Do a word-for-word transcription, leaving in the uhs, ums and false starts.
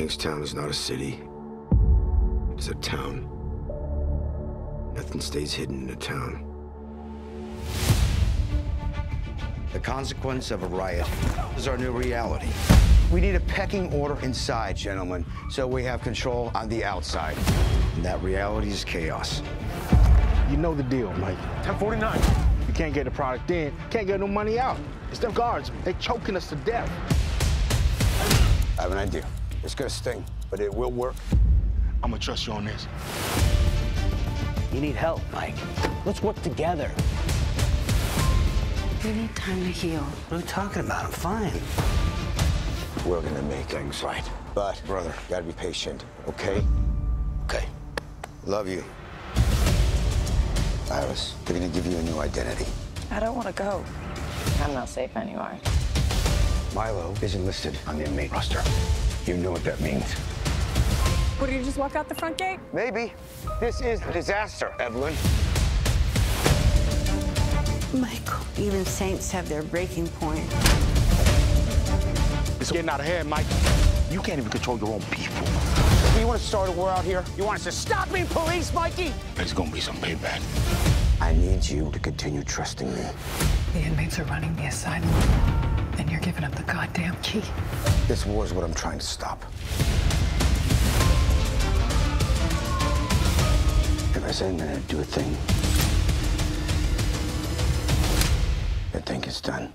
Kingstown is not a city. It's a town. Nothing stays hidden in a town. The consequence of a riot is our new reality. We need a pecking order inside, gentlemen, so we have control on the outside. And that reality is chaos. You know the deal, Mike. ten forty-nine. You can't get the product in, can't get no money out. It's them guards. They're choking us to death. I have an idea. It's gonna sting, but it will work. I'm gonna trust you on this. You need help, Mike. Let's work together. We need time to heal. What are we talking about? I'm fine. We're gonna make things right. But, brother, you gotta be patient, okay? Okay. Love you. Iris, they're gonna give you a new identity. I don't want to go. I'm not safe anywhere. Milo is enlisted on the inmate roster. You know what that means. What, did you just walk out the front gate? Maybe. This is a disaster, Evelyn. Michael, even saints have their breaking point. It's getting out of hand, Mike. You can't even control your own people. You want to start a war out here? You want us to stop being police, Mikey? There's gonna be some payback. I need you to continue trusting me. The inmates are running the asylum, and you're giving up the goddamn key. This war is what I'm trying to stop. If I say I'm gonna do a thing, I think it's done.